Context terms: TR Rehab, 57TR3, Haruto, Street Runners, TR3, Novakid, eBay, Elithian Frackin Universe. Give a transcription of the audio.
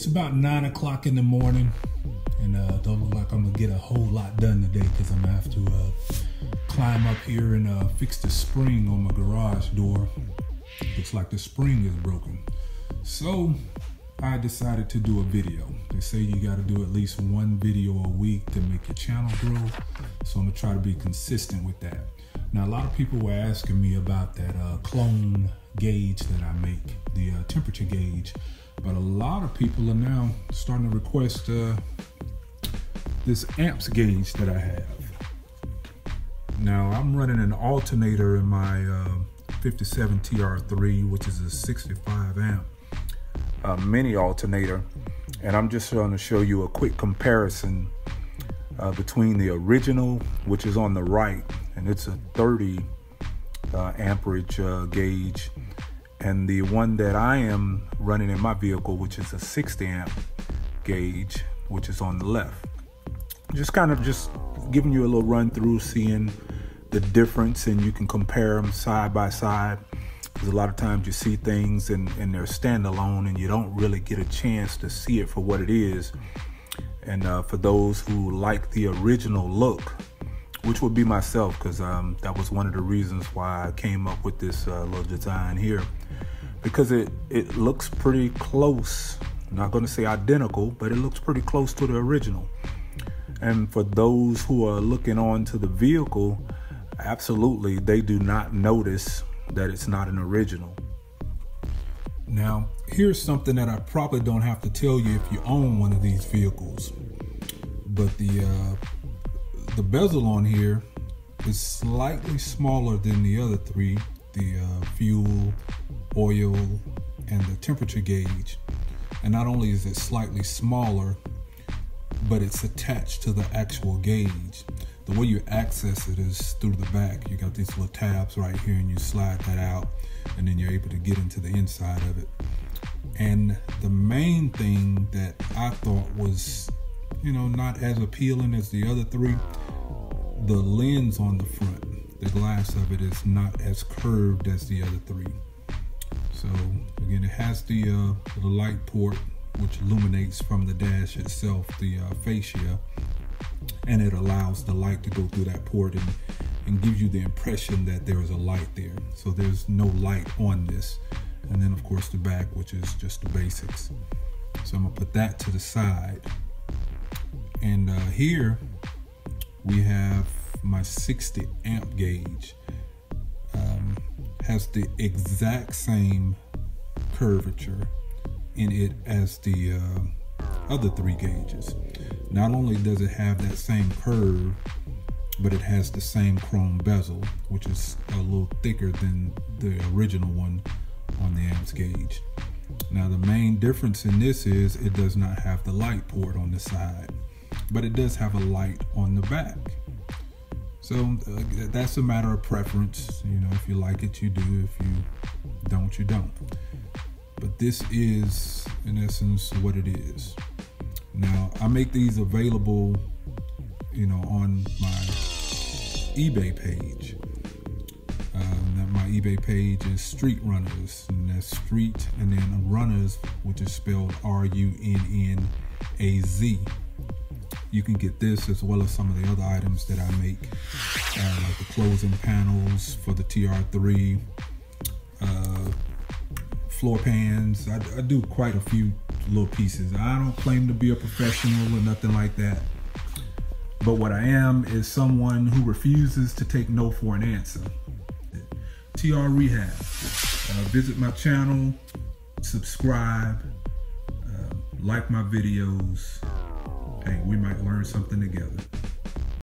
It's about 9 o'clock in the morning, and don't look like I'm gonna get a whole lot done today because I'm gonna have to climb up here and fix the spring on my garage door. Looks like the spring is broken. So I decided to do a video. They say you gotta do at least one video a week to make your channel grow. So I'm gonna try to be consistent with that. Now, a lot of people were asking me about that clone gauge that I make, the temperature gauge. But a lot of people are now starting to request this amps gauge that I have. Now, I'm running an alternator in my 57TR3, which is a 65 amp. A mini alternator, and I'm just going to show you a quick comparison between the original, which is on the right, and it's a 30 amperage gauge, and the one that I am running in my vehicle, which is a 60 amp gauge, which is on the left. Just kind of just giving you a little run through, seeing the difference, and you can compare them side by side. Because a lot of times you see things and they're standalone and you don't really get a chance to see it for what it is. And for those who like the original look, which would be myself, because that was one of the reasons why I came up with this little design here, because it looks pretty close. I'm not going to say identical, but it looks pretty close to the original. And for those who are looking onto the vehicle, absolutely, they do not notice that it's not an original. Now, here's something that I probably don't have to tell you if you own one of these vehicles, but the bezel on here is slightly smaller than the other three, the fuel, oil, and the temperature gauge. And not only is it slightly smaller, but it's attached to the actual gauge. The way you access it is through the back. You got these little tabs right here, and you slide that out, and then you're able to get into the inside of it. And the main thing that I thought was, you know, not as appealing as the other three, the lens on the front, the glass of it is not as curved as the other three. So again, it has the light port, which illuminates from the dash itself, the fascia, and it allows the light to go through that port and gives you the impression that there is a light there. So there's no light on this. And then of course the back, which is just the basics. So I'm gonna put that to the side. And here we have my 60 amp gauge. Has the exact same curvature in it as the other three gauges. Not only does it have that same curve, but it has the same chrome bezel, which is a little thicker than the original one on the amps gauge. Now, the main difference in this is it does not have the light port on the side, but it does have a light on the back. So that's a matter of preference. You know, if you like it, you do. If you don't, you don't. But this is, in essence, what it is. Now, I make these available, you know, on my eBay page. My eBay page is Street Runners, and that's Street and then Runners, which is spelled R-U-N-N-A-Z. You can get this as well as some of the other items that I make, like the closing panels for the TR3, floor pans. I do quite a few little pieces. I don't claim to be a professional or nothing like that, but what I am is someone who refuses to take no for an answer. TR Rehab. Visit my channel, subscribe, like my videos. Hey, we might learn something together.